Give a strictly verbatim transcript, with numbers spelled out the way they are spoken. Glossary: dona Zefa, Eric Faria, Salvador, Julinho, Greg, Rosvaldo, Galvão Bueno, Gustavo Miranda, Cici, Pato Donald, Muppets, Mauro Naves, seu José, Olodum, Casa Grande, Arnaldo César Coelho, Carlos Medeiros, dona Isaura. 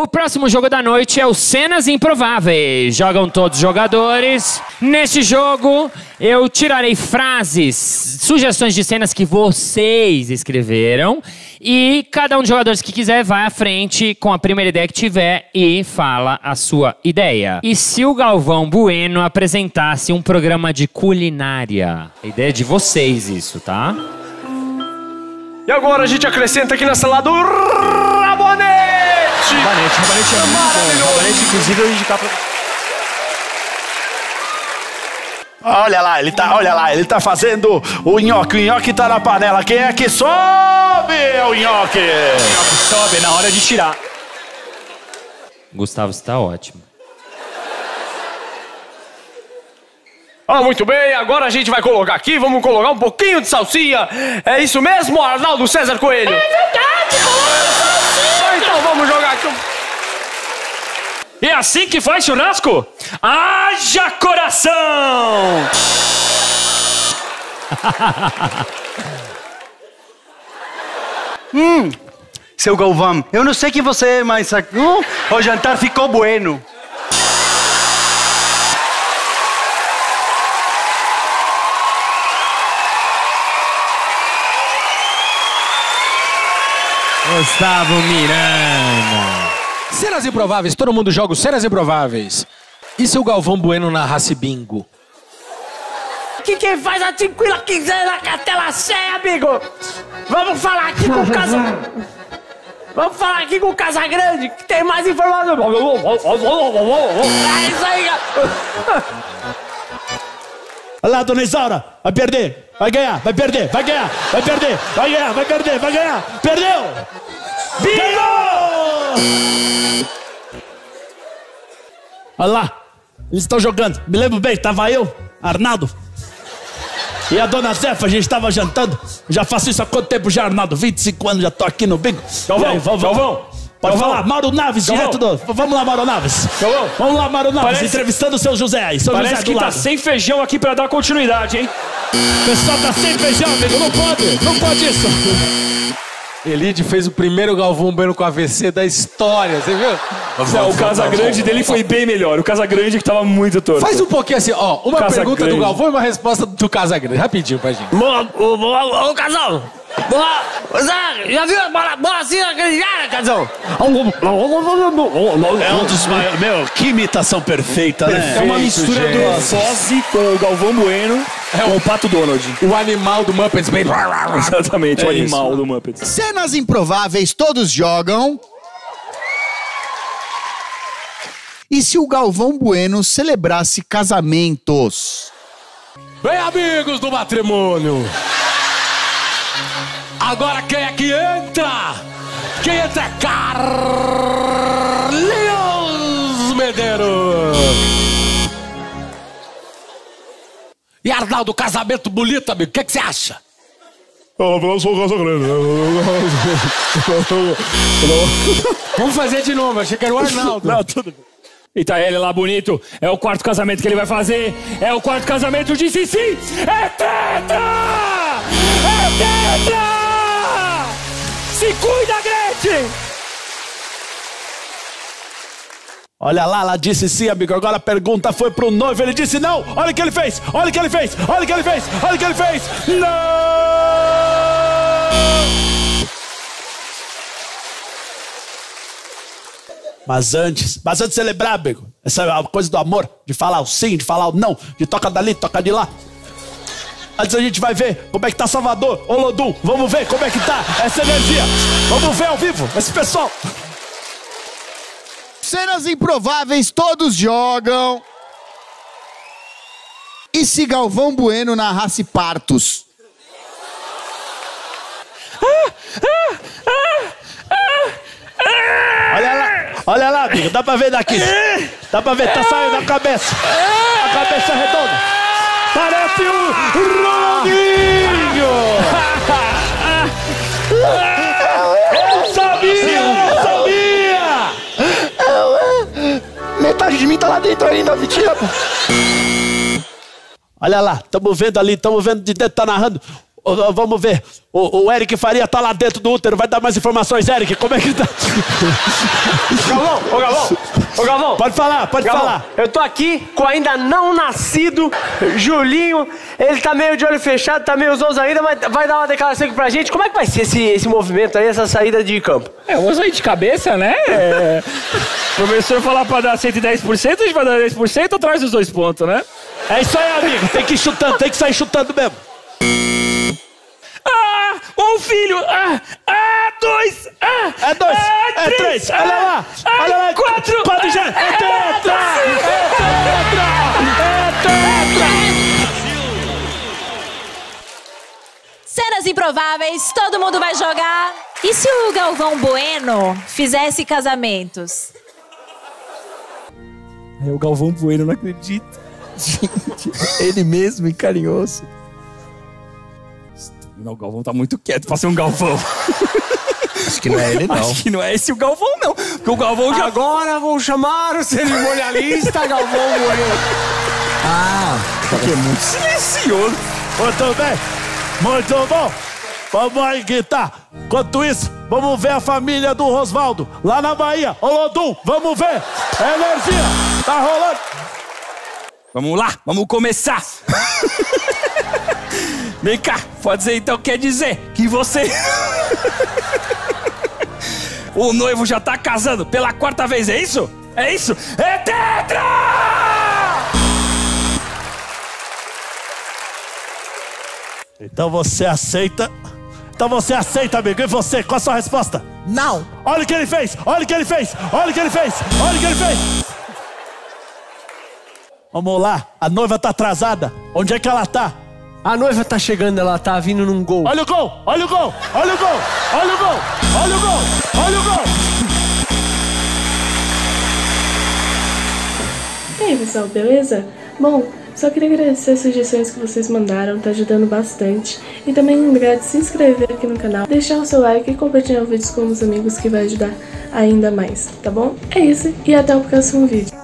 O próximo jogo da noite é o Cenas Improváveis. Jogam todos os jogadores. Neste jogo, eu tirarei frases, sugestões de cenas que vocês escreveram. E cada um dos jogadores que quiser vai à frente com a primeira ideia que tiver e fala a sua ideia. E se o Galvão Bueno apresentasse um programa de culinária? A ideia é de vocês isso, tá? E agora a gente acrescenta aqui na salada o Rabonê! Rabanete, rabanete é muito bom. Rabanete, inclusive, eu vou indicar pra... Olha lá, ele tá, olha lá, ele tá fazendo o nhoque, o nhoque tá na panela. Quem é que sobe? É o nhoque. O nhoque sobe na hora de tirar. Gustavo, você tá ótimo. Ah, muito bem, agora a gente vai colocar aqui, vamos colocar um pouquinho de salsinha. É isso mesmo, Arnaldo César Coelho? É verdade, coloca salsinha. Então vamos jogar aqui. É assim que faz churrasco? Haja coração! hum, seu Galvão, eu não sei quem você é, mas hum, o jantar ficou bueno. Gustavo Miranda. Cenas improváveis, todo mundo joga cenas improváveis. E se o Galvão Bueno narrasse bingo? Que quem faz a tranquila quinzena com a tela cheia, amigo? Vamos falar aqui com o Casa... Vamos falar aqui com o Casa Grande, que tem mais informação. É isso aí, cara. Olha lá, dona Isaura, vai perder. Vai ganhar, vai perder, vai ganhar, vai perder, vai ganhar, vai perder, vai ganhar, perdeu! Bingo! Olha lá, eles estão jogando, me lembro bem, tava eu, Arnaldo e a dona Zefa, a gente tava jantando, já faço isso há quanto tempo já, Arnaldo? vinte e cinco anos já tô aqui no bingo. Galvão, Galvão, pode Galvão. falar, Mauro Naves, Galvão. direto do... Vamos lá, Mauro Naves. Galvão. Vamos lá, Mauro Naves, parece... entrevistando o seu José aí, seu Parece José que lado. Tá sem feijão aqui pra dar continuidade, hein? O pessoal tá sem feijão, amigo, não pode, não pode isso. Elide fez o primeiro Galvão Bueno com A V C da história, você viu? Não, o Casa Grande dele foi bem melhor, o Casa Grande que tava muito torto. Faz um pouquinho assim, ó, uma Casa pergunta Grande. do Galvão e uma resposta do Casa Grande, rapidinho pra gente. Ô, Casão, você já viu a bola assim naquele Casão? É um dos maiores, meu, que imitação perfeita, né? É uma mistura do Fosse com o Galvão Bueno. É o Pato Donald. O animal do Muppets. Exatamente, é o animal isso. do Muppets. Cenas improváveis, todos jogam. E se o Galvão Bueno celebrasse casamentos? Bem, amigos do matrimônio. Agora quem é que entra? Quem entra é Carlos Medeiros. E Arnaldo, casamento bonito, amigo, o que você acha? Eu sou o Casa Grande. Vamos fazer de novo, achei que era o Arnaldo. Não, tudo bem. E tá ele lá bonito, é o quarto casamento que ele vai fazer, é o quarto casamento de Cici. É tetra! É tetra! Se cuida, Greg! Olha lá, ela disse sim, amigo. Agora a pergunta foi pro noivo. Ele disse não. Olha o que ele fez. Olha o que ele fez. Olha o que ele fez. Olha o que ele fez. Não! Mas antes, mas antes de celebrar, amigo, essa é a coisa do amor, de falar o sim, de falar o não, de toca dali, toca de lá. Antes a gente vai ver como é que tá Salvador, Olodum. Vamos ver como é que tá essa energia. Vamos ver ao vivo esse pessoal. Cenas improváveis, todos jogam. E se Galvão Bueno narrasse partos? Ah, ah, ah, ah, ah. Olha lá, olha lá, amigo, dá pra ver daqui. Dá pra ver, tá saindo da cabeça. A cabeça redonda. Parece o Julinho. Eu sabia, eu sabia. Metade de mim tá lá dentro ainda, mentira, pô. Olha lá, tamo vendo ali, tamo vendo de dentro, tá narrando. oh, vamos ver. O, o Eric Faria tá lá dentro do útero. Vai dar mais informações, Eric. Como é que tá? Galvão, ô Galvão, ô Galvão. Pode falar, pode Galvão, falar. Eu tô aqui com ainda não nascido Julinho. Ele tá meio de olho fechado, tá meio zonzo ainda, mas vai dar uma declaração aqui pra gente. Como é que vai ser esse, esse movimento aí, essa saída de campo? É, vamos sair de cabeça, né? É... o professor falar pra dar cento e dez por cento, a gente vai dar dez por cento atrás dos dois pontos, né? É isso aí, amigo. Tem que ir chutando, tem que sair chutando mesmo. Ah, um filho. Ah, ah dois. Ah, é dois. Ah, é três. Ah, olha lá. Ah, olha lá. Quatro. Pode já. É tetra. É tetra. É tetra. Cenas improváveis. Todo mundo vai jogar. E se o Galvão Bueno fizesse casamentos? É o Galvão Bueno, não acredito. Gente, ele mesmo encarinhou-se. Não, o Galvão tá muito quieto pra ser um Galvão. Acho que não é ele, não. Acho que não é esse o Galvão, não. Porque o Galvão já... Agora vou chamar o cerimonialista Galvão Bueno. Ah, porque é muito silencioso. Muito bem, muito bom. Vamos aí, gritar. Enquanto isso, vamos ver a família do Rosvaldo. Lá na Bahia, Olodum, vamos ver. Energia, tá rolando. Vamos lá, vamos começar. Vem cá, pode dizer então, quer dizer que você... o noivo já tá casando pela quarta vez, é isso? É isso? É tetra! Então você aceita... Então você aceita, amigo. E você, qual a sua resposta? Não. Olha o que ele fez, olha o que ele fez, olha o que ele fez, olha o que ele fez. Vamos lá, a noiva tá atrasada. Onde é que ela tá? A noiva tá chegando, ela tá vindo num gol. Olha o gol, olha o gol, olha o gol, olha o gol, olha o gol, olha o gol. E aí, pessoal, beleza? Bom, só queria agradecer as sugestões que vocês mandaram, tá ajudando bastante. E também lembrar de se inscrever aqui no canal, deixar o seu like e compartilhar os vídeos com os amigos que vai ajudar ainda mais, tá bom? É isso, e até o próximo vídeo.